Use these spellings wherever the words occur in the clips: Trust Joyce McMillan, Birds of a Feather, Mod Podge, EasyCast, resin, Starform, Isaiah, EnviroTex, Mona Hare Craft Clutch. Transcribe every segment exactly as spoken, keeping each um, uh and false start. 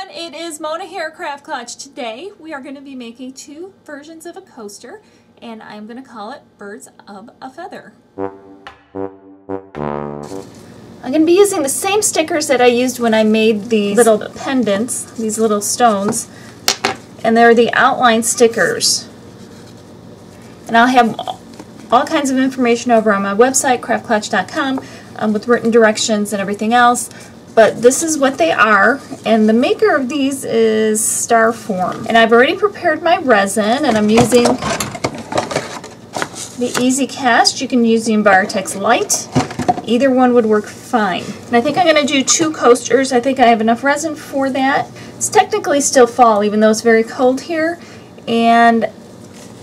everyone, it is Mona Hare Craft Clutch. Today we are going to be making two versions of a coaster, and I'm going to call it Birds of a Feather. I'm going to be using the same stickers that I used when I made these little pendants, these little stones, and they're the outline stickers. And I'll have all kinds of information over on my website, craft clutch dot com, um, with written directions and everything else. But this is what they are, and the maker of these is Starform. And I've already prepared my resin, and I'm using the EasyCast. You can use the EnviroTex Light. Either one would work fine. And I think I'm going to do two coasters. I think I have enough resin for that. It's technically still fall, even though it's very cold here. And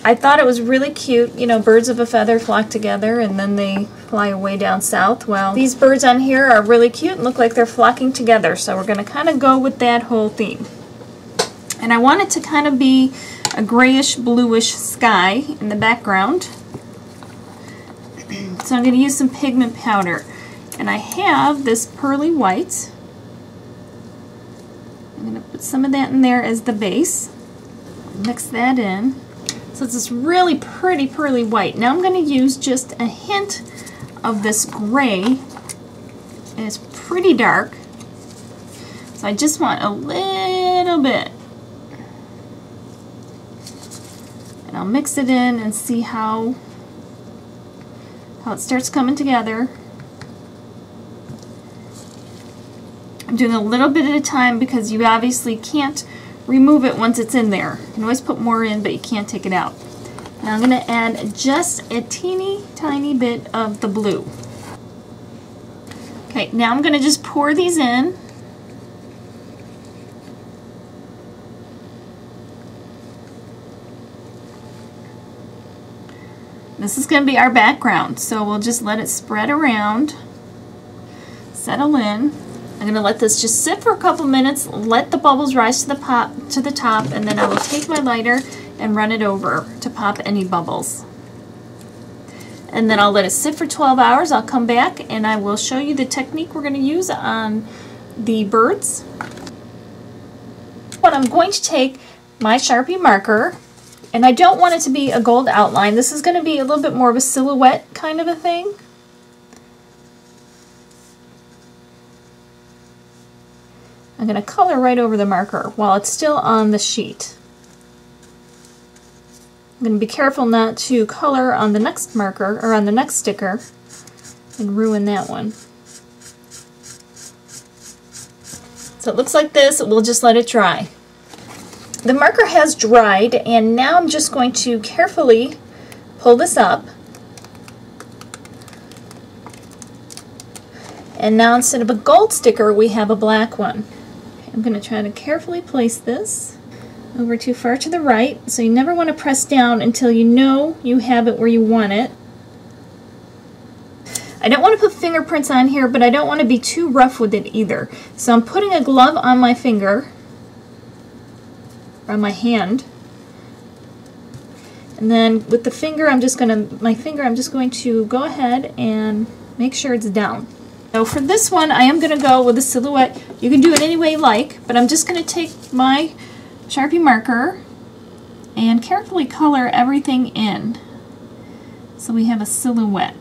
I thought it was really cute, you know, birds of a feather flock together and then they fly away down south. Well, these birds on here are really cute and look like they're flocking together, so we're going to kind of go with that whole theme. And I want it to kind of be a grayish bluish sky in the background. So I'm going to use some pigment powder, and I have this pearly white. I'm going to put some of that in there as the base, mix that in. So it's this really pretty pearly white. Now I'm going to use just a hint of this gray, and it's pretty dark, so I just want a little bit. And I'll mix it in and see how, how it starts coming together. I'm doing a little bit at a time because you obviously can't remove it once it's in there. You can always put more in, but you can't take it out. Now I'm going to add just a teeny tiny bit of the blue. Okay, now I'm going to just pour these in. This is going to be our background, so we'll just let it spread around, settle in. I'm going to let this just sit for a couple minutes, let the bubbles rise to the pop to the top, and then I will take my lighter and run it over to pop any bubbles. And then I'll let it sit for twelve hours. I'll come back and I will show you the technique we're going to use on the birds. But I'm going to take my Sharpie marker, and I don't want it to be a gold outline. This is going to be a little bit more of a silhouette kind of a thing. I'm going to color right over the marker while it's still on the sheet. I'm going to be careful not to color on the next marker or on the next sticker and ruin that one. So it looks like this. We'll just let it dry. The marker has dried, and now I'm just going to carefully pull this up. And now instead of a gold sticker, we have a black one. I'm going to try to carefully place this over too far to the right, so you never want to press down until you know you have it where you want it. I don't want to put fingerprints on here, but I don't want to be too rough with it either. So I'm putting a glove on my finger, on my hand, and then with the finger I'm just going to, my finger I'm just going to go ahead and make sure it's down. So for this one, I am going to go with a silhouette. You can do it any way you like, but I'm just going to take my Sharpie marker and carefully color everything in so we have a silhouette.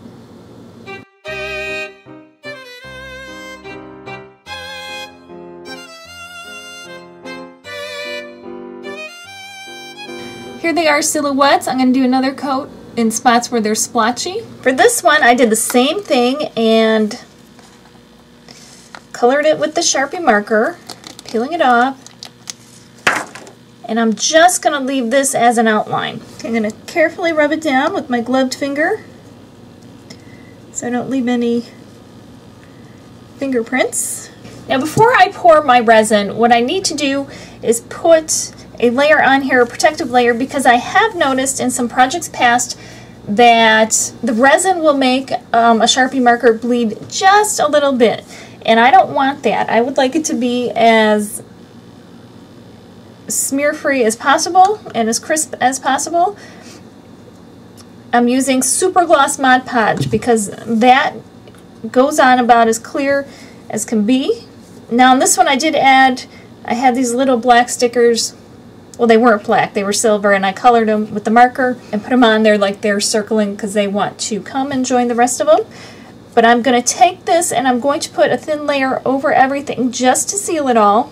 Here they are, silhouettes. I'm going to do another coat in spots where they're splotchy. For this one, I did the same thing and colored it with the Sharpie marker, peeling it off, and I'm just going to leave this as an outline. I'm going to carefully rub it down with my gloved finger so I don't leave any fingerprints. Now before I pour my resin, what I need to do is put a layer on here, a protective layer, because I have noticed in some projects past that the resin will make um, a Sharpie marker bleed just a little bit. And I don't want that. I would like it to be as smear-free as possible and as crisp as possible. I'm using Super Gloss Mod Podge because that goes on about as clear as can be. Now on this one I did add I had these little black stickers. Well, they weren't black, they were silver, and I colored them with the marker and put them on there like they're circling because they want to come and join the rest of them. But I'm going to take this and I'm going to put a thin layer over everything just to seal it all.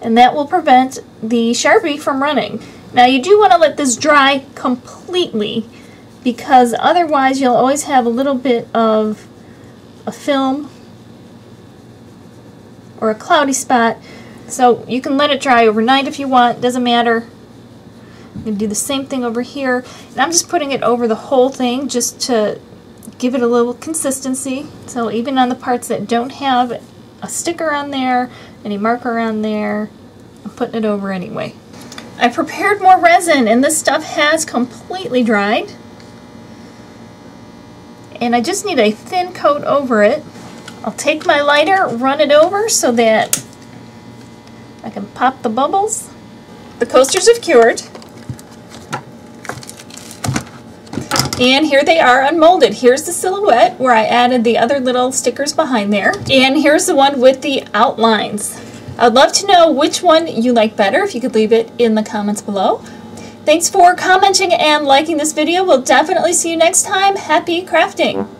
And that will prevent the Sharpie from running. Now you do want to let this dry completely because otherwise you'll always have a little bit of a film or a cloudy spot, so you can let it dry overnight if you want, doesn't matter. I'm going to do the same thing over here, and I'm just putting it over the whole thing just to give it a little consistency, so even on the parts that don't have a sticker on there, any marker on there, I'm putting it over anyway. I prepared more resin, and this stuff has completely dried, and I just need a thin coat over it. I'll take my lighter, run it over so that I can pop the bubbles. The coasters have cured. And here they are unmolded. Here's the silhouette where I added the other little stickers behind there. And here's the one with the outlines. I'd love to know which one you like better. If you could leave it in the comments below. Thanks for commenting and liking this video. We'll definitely see you next time. Happy crafting!